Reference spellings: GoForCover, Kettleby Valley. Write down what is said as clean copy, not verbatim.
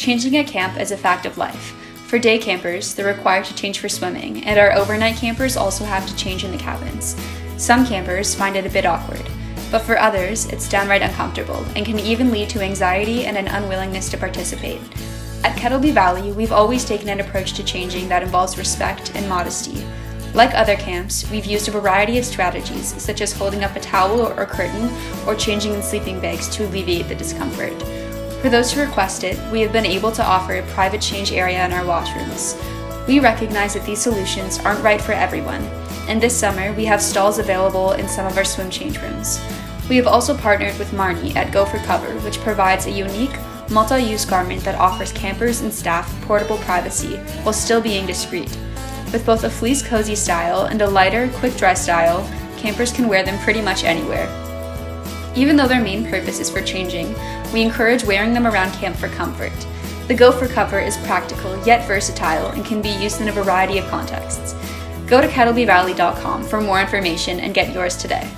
changing at camp is a fact of life. For day campers, they're required to change for swimming, and our overnight campers also have to change in the cabins. Some campers find it a bit awkward, but for others, it's downright uncomfortable and can even lead to anxiety and an unwillingness to participate. At Kettleby Valley, we've always taken an approach to changing that involves respect and modesty. Like other camps, we've used a variety of strategies, such as holding up a towel or curtain or changing in sleeping bags to alleviate the discomfort. For those who request it, we have been able to offer a private change area in our washrooms. We recognize that these solutions aren't right for everyone, and this summer we have stalls available in some of our swim change rooms. We have also partnered with Marnie at GoForCover, which provides a unique, multi-use garment that offers campers and staff portable privacy while still being discreet. With both a fleece cozy style and a lighter, quick dry style, campers can wear them pretty much anywhere. Even though their main purpose is for changing, we encourage wearing them around camp for comfort. The GoForCover is practical yet versatile and can be used in a variety of contexts. Go to kettleby valley.com for more information and get yours today.